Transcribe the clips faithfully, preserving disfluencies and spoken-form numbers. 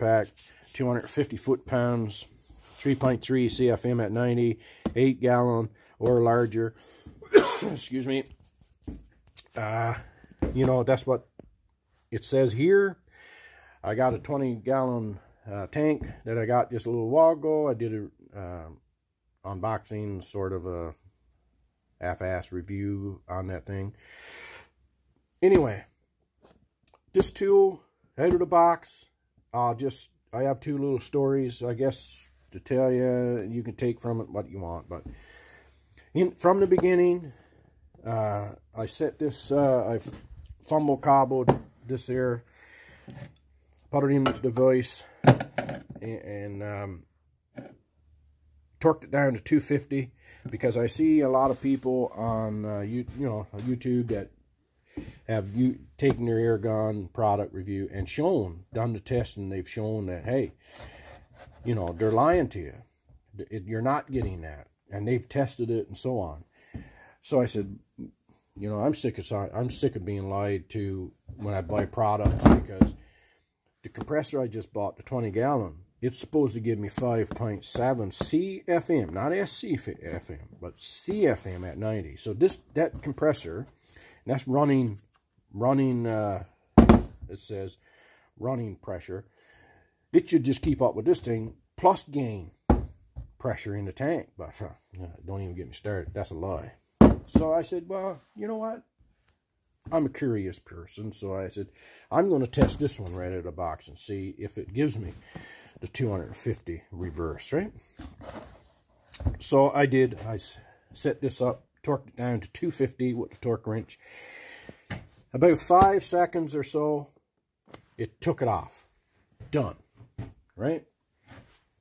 Pack, two hundred fifty foot-pounds, three point three C F M at ninety, eight gallon or larger. Excuse me. Uh, you know, that's what it says here. I got a twenty gallon uh, tank that I got just a little while ago. I did an uh, unboxing, sort of a half-ass review on that thing. Anyway, this tool, out of the box. Uh, just, I have two little stories, I guess, to tell you. You can take from it what you want, but in, from the beginning, uh, I set this, uh, I fumble cobbled this here, put it in the device, and, and um, torqued it down to two fifty, because I see a lot of people on, uh, you, you know, YouTube that have you taken their air gun product review and shown, done the test, and they've shown that, hey, you know, they're lying to you. It, you're not getting that. And they've tested it and so on. So I said, you know, I'm sick of, I'm sick of being lied to when I buy products, because the compressor I just bought, the twenty gallon, it's supposed to give me five point seven C F M, not S C F M, but C F M at ninety. So this, that compressor... that's running, running, uh, it says running pressure. It should just keep up with this thing, plus gain pressure in the tank. But huh, don't even get me started. That's a lie. So I said, well, you know what? I'm a curious person. So I said, I'm going to test this one right out of the box and see if it gives me the two hundred fifty reverse, right? So I did. I set this up. Torqued it down to two fifty with the torque wrench. About five seconds or so, it took it off. Done. Right?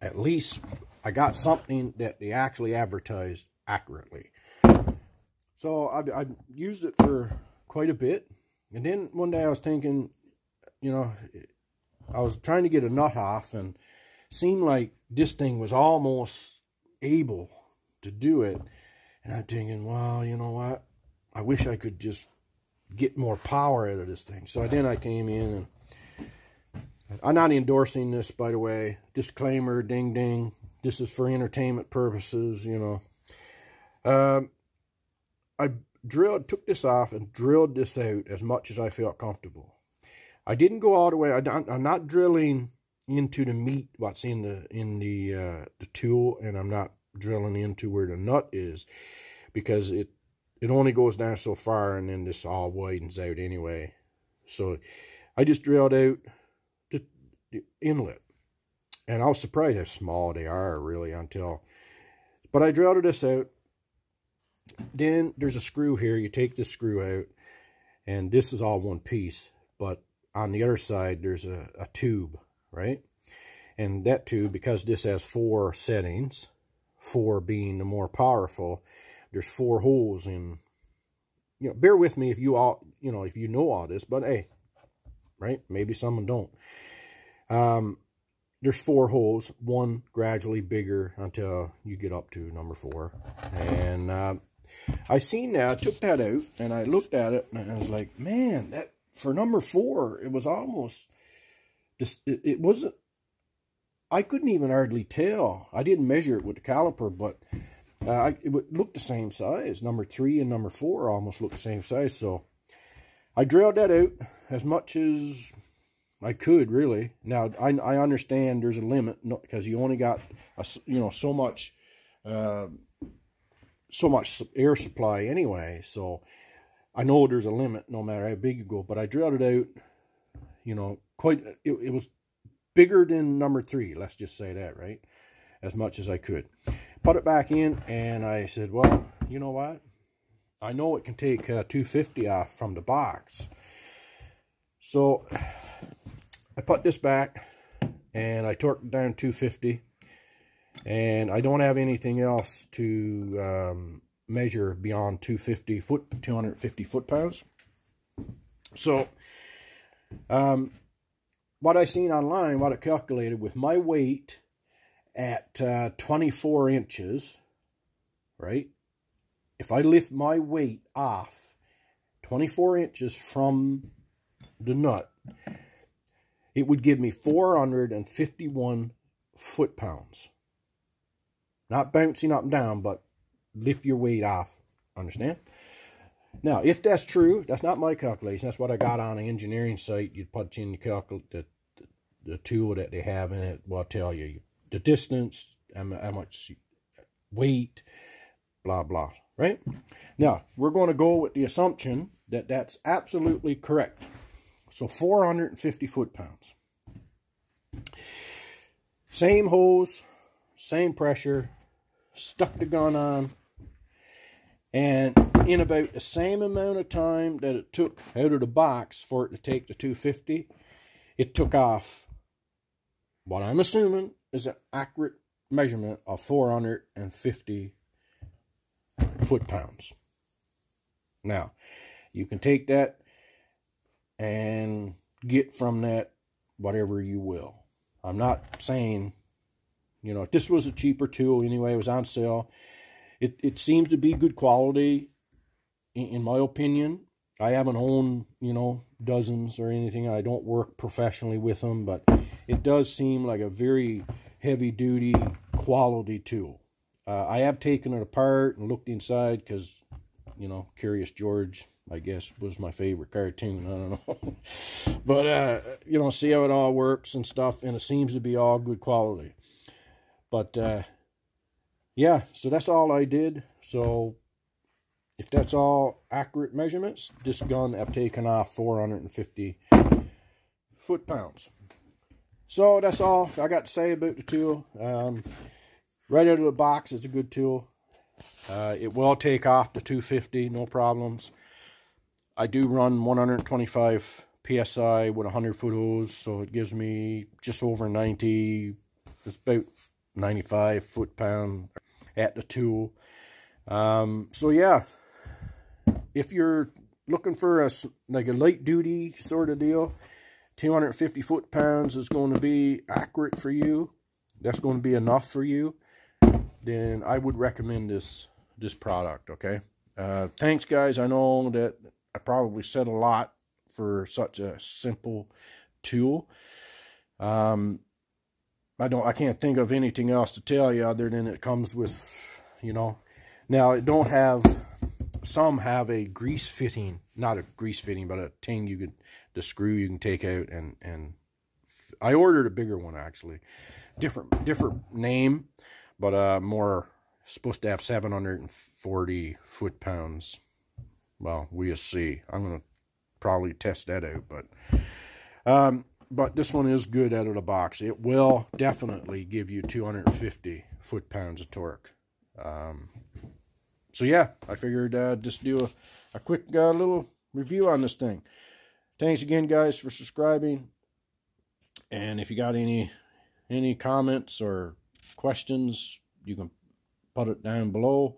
At least I got something that they actually advertised accurately. So I've, I've used it for quite a bit. And then one day I was thinking, you know, I was trying to get a nut off, and seemed like this thing was almost able to do it. And I'm thinking, well, you know what? I wish I could just get more power out of this thing. So then I came in, and I'm not endorsing this, by the way. Disclaimer, ding, ding. This is for entertainment purposes, you know. Um, I drilled, took this off and drilled this out as much as I felt comfortable. I didn't go all the way. I don't, I'm not drilling into the meat, what's in the, in the, uh, the tool, and I'm not drilling into where the nut is, because it it only goes down so far, and then this all widens out anyway. So I just drilled out the, the inlet, and I was surprised how small they are, really, until, but I drilled this out. Then there's a screw here. You take this screw out, and this is all one piece, but on the other side there's a, a tube, right? And that tube, because this has four settings, four being the more powerful, there's four holes in, you know, bear with me if you all, you know, if you know all this, but hey, right, maybe some don't. Um, there's four holes, one gradually bigger until you get up to number four. And uh, I seen that, I took that out, and I looked at it, and I was like, man, that, for number four, it was almost, just, it, it wasn't, I couldn't even hardly tell. I didn't measure it with the caliper, but uh, I, it looked the same size. Number three and number four almost looked the same size. So I drilled that out as much as I could, really. Now, I, I understand there's a limit, because you only got, a, you know, so much, uh, so much air supply anyway. So I know there's a limit no matter how big you go, but I drilled it out, you know, quite, it, it was bigger than number three, let's just say that, right? As much as I could. Put it back in, and I said, well, you know what? I know it can take uh, two fifty off from the box. So I put this back, and I torqued it down two fifty. And I don't have anything else to um, measure beyond two hundred fifty foot, two hundred fifty foot-pounds. So, um... what I seen online, what it calculated with my weight at uh, twenty-four inches, right? If I lift my weight off twenty-four inches from the nut, It would give me four hundred fifty-one foot-pounds. Not bouncing up and down, but lift your weight off. Understand? Now, if that's true, that's not my calculation. That's what I got on the engineering site. You punch in the, calcul the, the, the tool that they have, and it will tell you the distance, how much weight, blah, blah. Right? Now, we're going to go with the assumption that that's absolutely correct. So, four hundred fifty foot-pounds. Same hose, same pressure, stuck the gun on, and in about the same amount of time that it took out of the box for it to take the two fifty, it took off what I'm assuming is an accurate measurement of four hundred fifty foot-pounds. Now, you can take that and get from that whatever you will. I'm not saying, you know, if this was a cheaper tool anyway, it was on sale. It, it seems to be good quality, in, in my opinion. I haven't owned, you know, dozens or anything. I don't work professionally with them, but it does seem like a very heavy-duty quality tool. Uh, I have taken it apart and looked inside because, you know, Curious George, I guess, was my favorite cartoon. I don't know. But, uh, you know, see how it all works and stuff, and it seems to be all good quality. But, uh, yeah, so that's all I did. So, if that's all accurate measurements, this gun I've taken off four hundred fifty foot-pounds. So, that's all I got to say about the tool. Um, right out of the box, it's a good tool. Uh, it will take off the two fifty, no problems. I do run one hundred twenty-five P S I with one hundred foot hose, so it gives me just over ninety, it's about ninety-five foot-pound at the tool. Um, so yeah, if you're looking for a, like a light-duty sort of deal, two hundred fifty foot-pounds is going to be accurate for you. That's going to be enough for you. Then I would recommend this, this product, okay? Uh, thanks, guys. I know that I probably said a lot for such a simple tool. Um, I don't, I can't think of anything else to tell you other than it comes with, you know, now it don't have, some have a grease fitting, not a grease fitting, but a thing you could, the screw you can take out and, and I ordered a bigger one actually, different, different name, but, uh, more supposed to have seven hundred forty foot pounds. Well, we'll see. I'm going to probably test that out, but, um, but this one is good out of the box. It will definitely give you two hundred fifty foot pounds of torque. Um, so yeah, I figured, uh, just do a, a quick, uh, little review on this thing. Thanks again, guys, for subscribing. And if you got any, any comments or questions, you can put it down below.